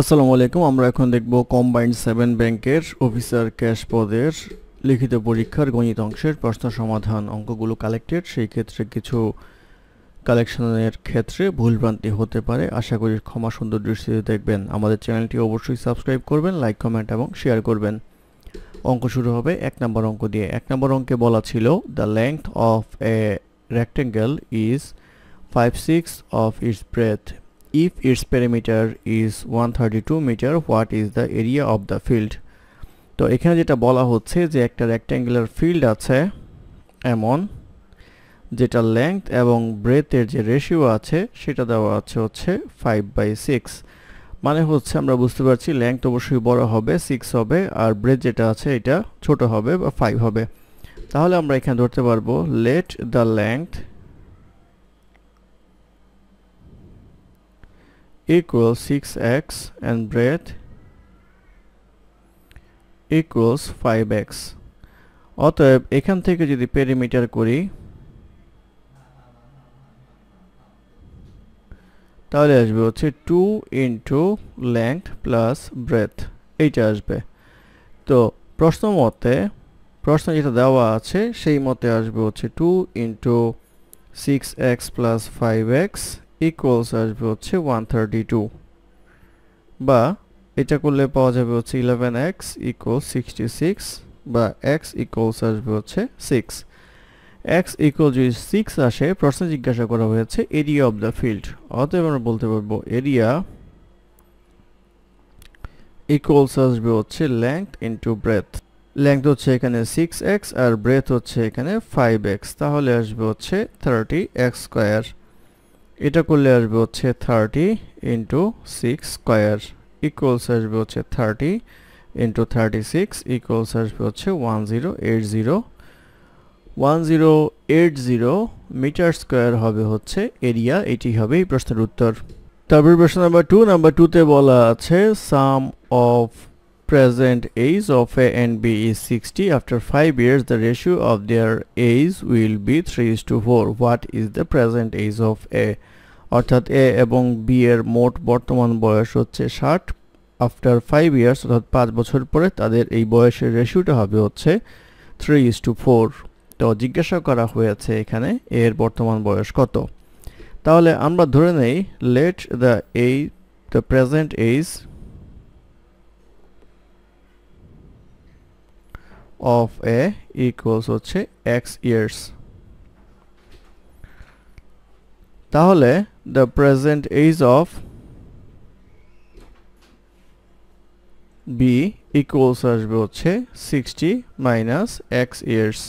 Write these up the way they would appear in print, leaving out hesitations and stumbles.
আসসালামু আলাইকুম। আমরা এখন দেখব কম্বাইন্ড 7 ব্যাংকের অফিসার ক্যাশ পদের লিখিত পরীক্ষার গণিত অংশের প্রশ্ন সমাধান। অঙ্কগুলো কালেক্টেড, সেই ক্ষেত্রে কিছু কালেকশনের ক্ষেত্রে ভুলভ্রান্তি হতে পারে। আশা করি ক্ষমা সুন্দর দৃষ্টিতে দেখবেন। আমাদের চ্যানেলটি অবশ্যই সাবস্ক্রাইব করবেন, লাইক কমেন্ট এবং শেয়ার করবেন। অঙ্ক শুরু হবে এক নম্বর অঙ্ক দিয়ে। এক নম্বর অঙ্কে বলা ছিল the length of a rectangle is 5/6 of its breadth. If its perimeter is 132 meter, what is the area of the field? তো এখানে যেটা বলা হচ্ছে যে একটা রেক্ট্যাঙ্গুলার ফিল্ড আছে এমন, যেটা লেংথ এবং ব্রেথের যে রেশিও আছে সেটা দেওয়া আছে হচ্ছে 5/6। মানে হচ্ছে আমরা বুঝতে পারছি লেংথ অবশ্যই বড় হবে, 6 হবে, আর ব্রেথ যেটা আছে এটা ছোট হবে বা 5 হবে। তাহলে আমরা এখানে ধরতে পারবো let the length equals 6x and breadth equals 5x. অতএব এখান থেকে যদি পেরিমিটার করি তাহলে আসবে হচ্ছে 2 ইন্টু লেংথ প্লাস ব্রেথ, এইটা আসবে। তো প্রশ্ন যেটা দেওয়া আছে সেই মতে আসবে হচ্ছে 2 into 6x plus 5x equals আসবে হচ্ছে 132, বা এটা করলে পাওয়া যাবে হচ্ছে 11x ইকুয়ালস 66, বা x ইকুয়ালস আসবে হচ্ছে 6। x ইকুয়াল যদি 6 আসে, প্রশ্ন জিজ্ঞাসা করা হয়েছে এরিয়া অফ দ্য ফিল্ড, অতএব আমরা বলতে পারবো এরিয়া ইকুয়ালস আসবে হচ্ছে লেংথ ইন্টু ব্রেথ। লেংথ হচ্ছে এখানে 6x আর ব্রেথ হচ্ছে এখানে 5x, তাহলে আসবে হচ্ছে 30x²। এটা করলে আসবে হচ্ছে 30 ইন্টু 6² ইকুয়ালস আসবে হচ্ছে 30 ইন্টু 36 ইকুয়ালস আসবে হচ্ছে 1080। 1080 m² হবে হচ্ছে এরিয়া। এটি হবে এই প্রশ্নের উত্তর। তারপর প্রশ্ন নাম্বার 2। নাম্বার 2তে বলা আছে sum of present age of A and B is 60। After 5 years the ratio of their age will be 3:4। What is the present age of A? অর্থাৎ এ এবং বি এর মোট বর্তমান বয়স হচ্ছে 60। আফটার 5 years অর্থাৎ 5 বছর পরে তাদের এই বয়সের রেশিওটা হবে হচ্ছে 3:4। তো জিজ্ঞাসা করা হয়েছে এখানে এর বর্তমান বয়স কত। তাহলে আমরা ধরে নেই let the present age of a equals হচ্ছে x years। তাহলে the present age of b equals আসবে হচ্ছে 60 - x years।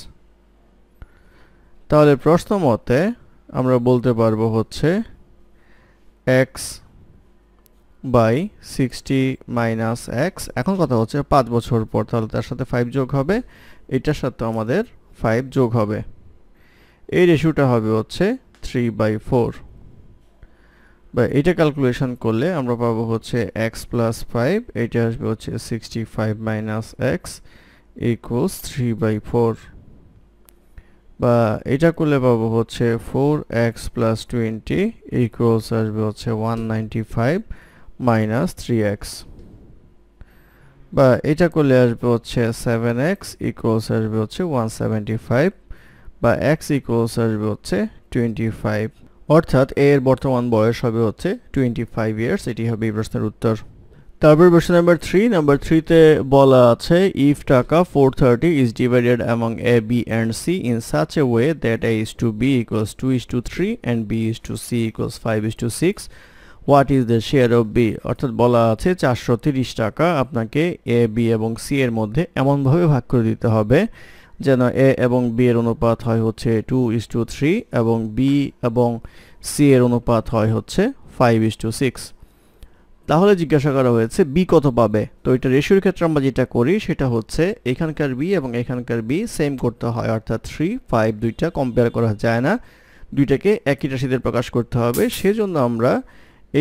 তাহলে প্রশ্ন মতে আমরা বলতে পারবো হচ্ছে x বাই 60 - x। এখন কথা হচ্ছে 5 বছর পর, তাহলে তার সাথে 5 যোগ হবে, এটার সাথে আমাদের 5 যোগ হবে। এই রেশিওটা হবে হচ্ছে 3/4, বা এটা ক্যালকুলেশন করলে আমরা পাবো হচ্ছে x প্লাস 5, এটা আসবে হচ্ছে 65 - x ইকুয়ালস 3/4, বা এটা করলে পাবো হচ্ছে 4x প্লাস 20 ইকুয়ালস আসবে হচ্ছে 195 - 3x, বা এটা করলে আসবে হচ্ছে 7x ইকুয়ালস আসবে হচ্ছে 175, বা x ইকুয়ালস আসবে হচ্ছে 25। অর্থাৎ এর বর্তমান বয়স হবে হচ্ছে 25 years। এটি হবে এই প্রশ্নের উত্তর। তারপর প্রশ্ন নাম্বার 3। নাম্বার 3তে বলা আছে ইফ টাকা 430 is divided among A B and C in such a way that A is to B equals 2:3 and B is to C equals 5:6, what is the share of B? অর্থাৎ বলা আছে 430 টাকা আপনাকে A B এবং C এর মধ্যে এমনভাবে ভাগ করে দিতে হবে যেন এ এবং বি এর অনুপাত হয় হচ্ছে 2:3 এবং বি এবং সি এর অনুপাত হয় হচ্ছে 5:6। তাহলে জিজ্ঞাসা করা হয়েছে বি কত পাবে। তো এটা রেশিওর ক্ষেত্রে আমরা যেটা করি সেটা হচ্ছে এখানকার বি এবং এখানকার বি সেম করতে হয়, অর্থাৎ 3, 5 দুইটা কম্পেয়ার করা যায় না, দুইটাকে একই রাশিতে প্রকাশ করতে হবে। সেজন্য আমরা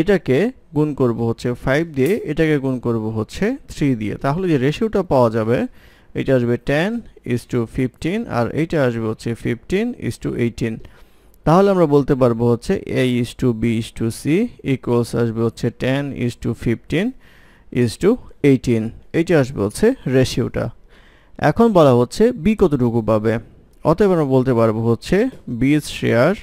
এটাকে গুণ করব হচ্ছে 5 দিয়ে, এটাকে গুণ করব হচ্ছে 3 দিয়ে। তাহলে যে রেশিওটা পাওয়া যাবে এটা আসবে 10:15, আর এইটা আসবে হচ্ছে 15:18। তাহলে আমরা বলতে পারবো হচ্ছে a is to b is to c equals আসবে হচ্ছে 10 is to 15 is to 18 এইটা আসবে হচ্ছে রেশিওটা। এখন বলা হচ্ছে b কতটুকু পাবে, অতএব আমরা বলতে পারবো হচ্ছে b's share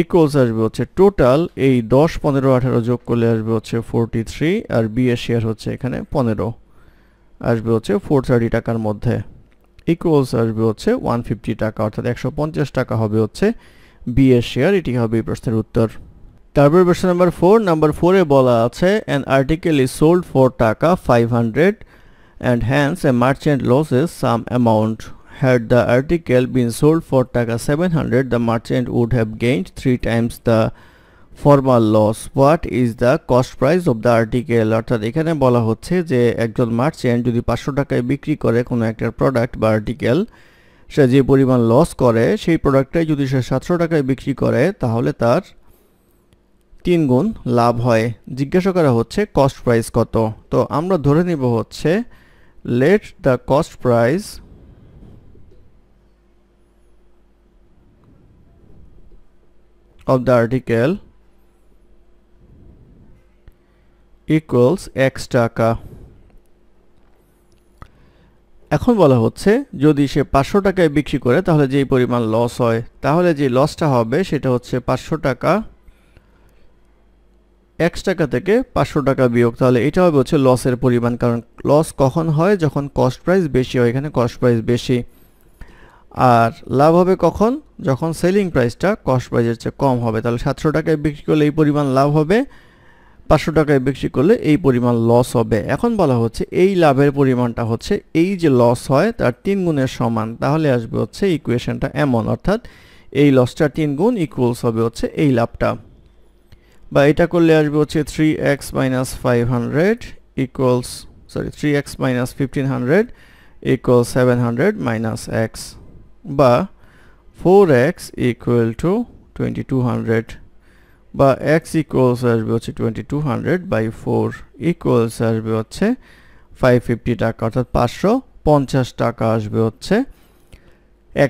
equals আসবে হচ্ছে টোটাল এই 10 15 18 যোগ করলে আসবে হচ্ছে 43 আর b এর শেয়ার হচ্ছে এখানে 15 আসবে হচ্ছে 430 টাকার মধ্যে equals আসবে হচ্ছে 150 টাকা অর্থাৎ 150 টাকা হবে হচ্ছে b এর শেয়ার। এটি হবে এই প্রশ্নের উত্তর। তারপর প্রশ্ন নাম্বার 4, নাম্বার 4 এ বলা আছে an article is sold for টাকা 500 and hence a merchant loses some amount. Had the article been sold for taka 700, the merchant would have gained 3 times the former loss. What is the cost price of the article? অর্থাৎ এখানে বলা হচ্ছে যে একজন merchant যদি 500 টাকায় বিক্রি করে কোনো একটা প্রোডাক্ট বা আর্টিকেল, সে যে পরিমাণ লস করে সেই প্রোডাক্টটাই যদি সে 700 টাকায় বিক্রি করে তাহলে তার 3 গুণ লাভ হয়। জিজ্ঞাসা করা হচ্ছে কস্ট প্রাইস কত, তো আমরা ধরে নিব হচ্ছে let the cost price of the article equals x টাকা। এখন বলা হচ্ছে যদি সে 500 টাকায় বিক্রি করে তাহলে যেই পরিমাণ লস হয়, তাহলে যে লসটা হবে সেটা হচ্ছে 500 টাকা x টাকা থেকে 500 টাকা বিয়োগ, তাহলে এটা হবে হচ্ছে লসের পরিমাণ। কারণ লস কখন হয়, যখন কস্ট প্রাইস বেশি হয়, এখানে কস্ট প্রাইস বেশি। আর লাভ হবে কখন, যখন সেলিং প্রাইসটা কস্ট প্রাইসের চেয়ে কম হবে। তাহলে 700 টাকায় বিক্রি করলে এই পরিমাণ লাভ হবে, 500 টাকায় বিক্রি করলে এই পরিমাণ লস হবে। এখন বলা হচ্ছে এই লাভের পরিমাণটা হচ্ছে এই যে লস হয় তার 3 গুণের সমান, তাহলে আসবে হচ্ছে ইকুয়েশনটা এমন, অর্থাৎ এই লসটা 3 গুণ ইকুয়ালস হবে হচ্ছে এই লাভটা, বা এটা করলে আসবে হচ্ছে 3x minus 500 equals sorry 3x minus 1500 equals 700 minus x বা 4x equal to 2200 বা x equals আসবে হচ্ছে 2200 by 4 equals আসবে হচ্ছে 550 টাকা অর্থাৎ 550 টাকা আসবে হচ্ছে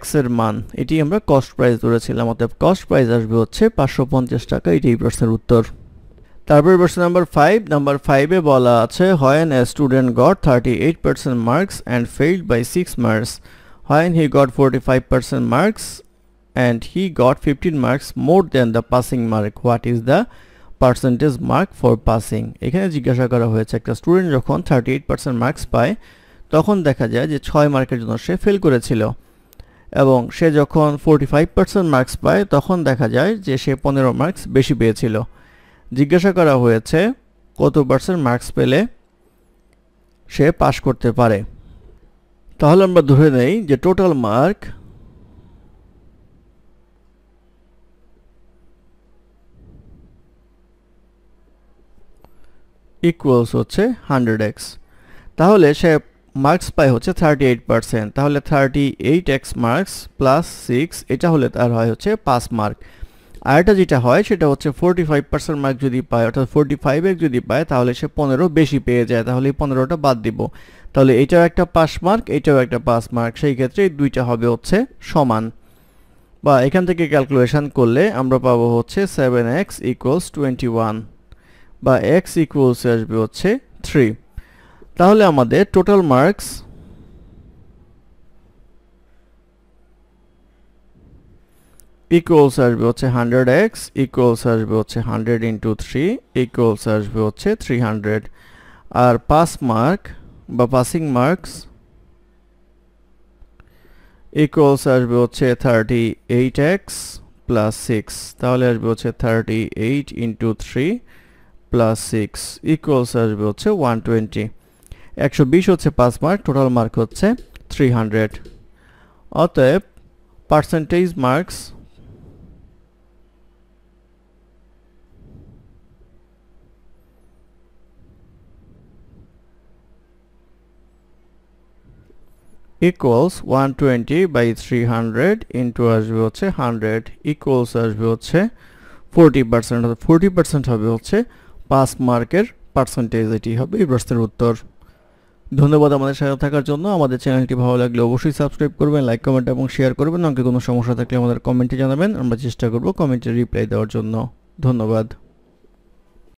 x এর মান। এটি আমরা কস্ট প্রাইস ধরেছিলাম, অতএব কস্ট প্রাইস আসবে হচ্ছে 550 টাকা। এটি এই প্রশ্নের উত্তর। তারপর প্রশ্ন নাম্বার 5, নাম্বার 5 এ বলা আছে when a student got 38% marks and failed by 6 marks. When he got 45% marks and he got 15 marks more than the passing mark, what is the percentage mark for passing? এখানে জিজ্ঞাসা করা হয়েছে একটা student যখন 38% marks পায় তখন দেখা যায় যে 6 মার্কের জন্য সে ফেল করেছিল, এবং সে যখন 45% মার্কস পায় তখন দেখা যায় যে সে 15 মার্কস বেশি পেয়েছিল। জিজ্ঞাসা করা হয়েছে কত পার্সেন্ট মার্কস পেলে সে পাস করতে পারে। তাহলে আমরা ধরে নেই যে টোটাল মার্ক ইকুয়ালস হচ্ছে 100x, তাহলে সে মার্কস পায় হচ্ছে 38%, তাহলে 38x মার্কস প্লাস 6 এটা হলে তার হয় হচ্ছে 5 মার্ক। আর এটা যেটা হয় সেটা হচ্ছে 45% মার্ক যদি পায় অর্থাৎ 45x যদি পায় তাহলে সে 15 বেশি পেয়ে যায়, তাহলে 15টা বাদ দিব, তাহলে এটাও একটা পাস মার্ক এটাও একটা পাস মার্ক, সেই ক্ষেত্রে দুইটা হবে হচ্ছে সমান, বা এখান থেকে ক্যালকুলেশন করলে আমরা পাবো হচ্ছে 7x equals 21 বা x equals আসবে হচ্ছে 3। তাহলে আমাদের টোটাল মার্কস equals আসবে হচ্ছে 100x equals আসবে হচ্ছে 100 into 3 equals আসবে হচ্ছে 300, আর পাস মার্ক বা পাসিং মার্কস equals আসবে হচ্ছে 38x plus 6, তাহলে আসবে হচ্ছে 38 into 3 plus 6 equals আসবে হচ্ছে 120, 120 হচ্ছে পাস মার্ক, টোটাল মার্ক হচ্ছে 300। অতএব percentage marks equals 120 by 300 into আসবে হচ্ছে 100 equals আসবে হচ্ছে 40%, অর্থাৎ 40% হবে হচ্ছে পাস মার্কের পার্সেন্টেজ। এটি হবে এই প্রশ্নের উত্তর। ধন্যবাদ আমাদের সাথে থাকার জন্য। আমাদের চ্যানেলটি ভালো লাগলে অবশ্যই সাবস্ক্রাইব করবেন, লাইক কমেন্ট এবং শেয়ার করবেন। অঙ্কে কোনো সমস্যা থাকলে আমাদের কমেন্টে জানাবেন, আমরা চেষ্টা করব কমেন্টে রিপ্লাই দেওয়ার জন্য। ধন্যবাদ।